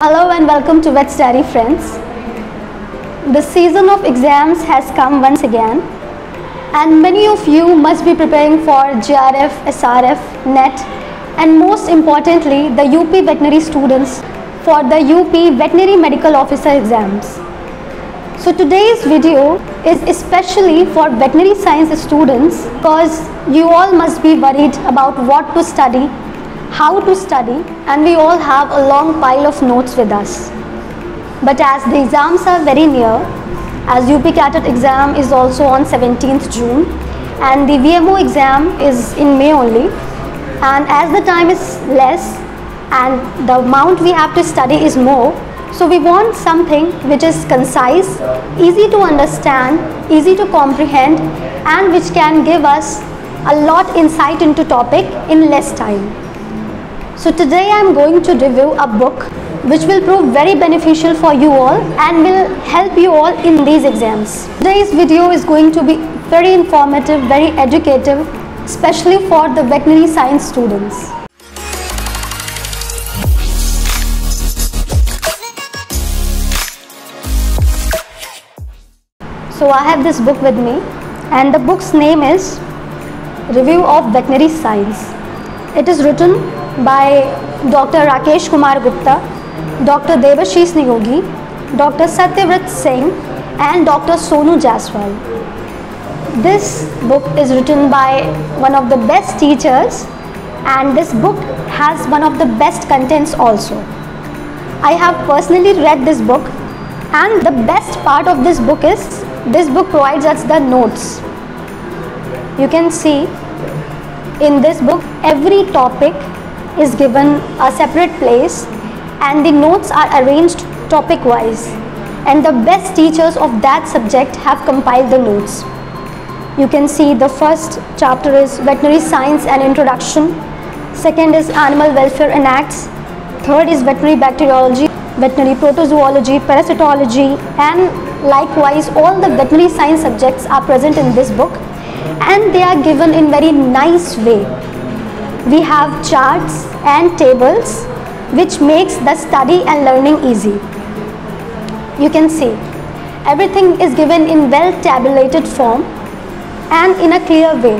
Hello and welcome to Vet's Diary, friends. The season of exams has come once again, and many of you must be preparing for JRF, SRF, NET, and most importantly, the UP veterinary students for the UP Veterinary Medical Officer exams. So today's video is especially for veterinary science students because you all must be worried about what to study, how to study, and we all have a long pile of notes with us. But as the exams are very near, as UP Catet exam is also on 17th June and the VMO exam is in May only, and as the time is less and the amount we have to study is more, so we want something which is concise, easy to understand, easy to comprehend, and which can give us a lot insight into topic in less time. So today I am going to review a book which will prove very beneficial for you all and will help you all in these exams. Today's video is going to be very informative, very educative, especially for the veterinary science students. So I have this book with me, and the book's name is Review of Veterinary Science. It is written by Dr. Rakesh Kumar Gupta, Dr. Devashish Niyogi, Dr. Satyavrat Singh, and Dr. Sonu Jaswal. This book is written by one of the best teachers, and this book has one of the best contents also. I have personally read this book, and the best part of this book is this book provides us the notes. You can see in this book every topic is given a separate place, and the notes are arranged topic wise, and the best teachers of that subject have compiled the notes. You can see the first chapter is Veterinary Science and Introduction, second is Animal Welfare and Acts, third is Veterinary Bacteriology, Veterinary Protozoology, Parasitology, and likewise all the veterinary science subjects are present in this book, and they are given in very nice way. We have charts and tables which makes the study and learning easy. You can see everything is given in well tabulated form and in a clear way.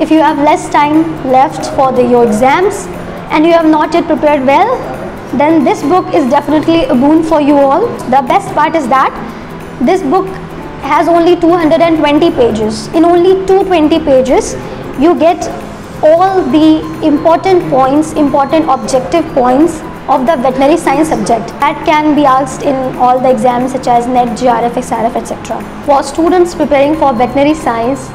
If you have less time left for your exams and you have not yet prepared well, then this book is definitely a boon for you all. The best part is that this book has only 220 pages. In only 220 pages you get all the important points, important objective points of the veterinary science subject that can be asked in all the exams such as NET, JRF, SRF, etc. For students preparing for veterinary science,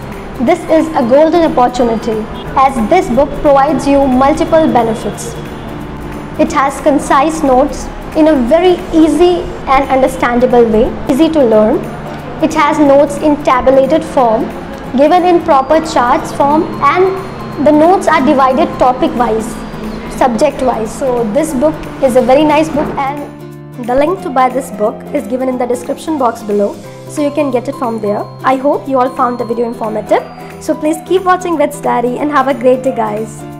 this is a golden opportunity as this book provides you multiple benefits. It has concise notes in a very easy and understandable way, easy to learn. It has notes in tabulated form, given in proper charts form, and the notes are divided topic-wise, subject-wise. So this book is a very nice book, and the link to buy this book is given in the description box below, so you can get it from there. I hope you all found the video informative. So please keep watching Vet's Diary and have a great day, guys.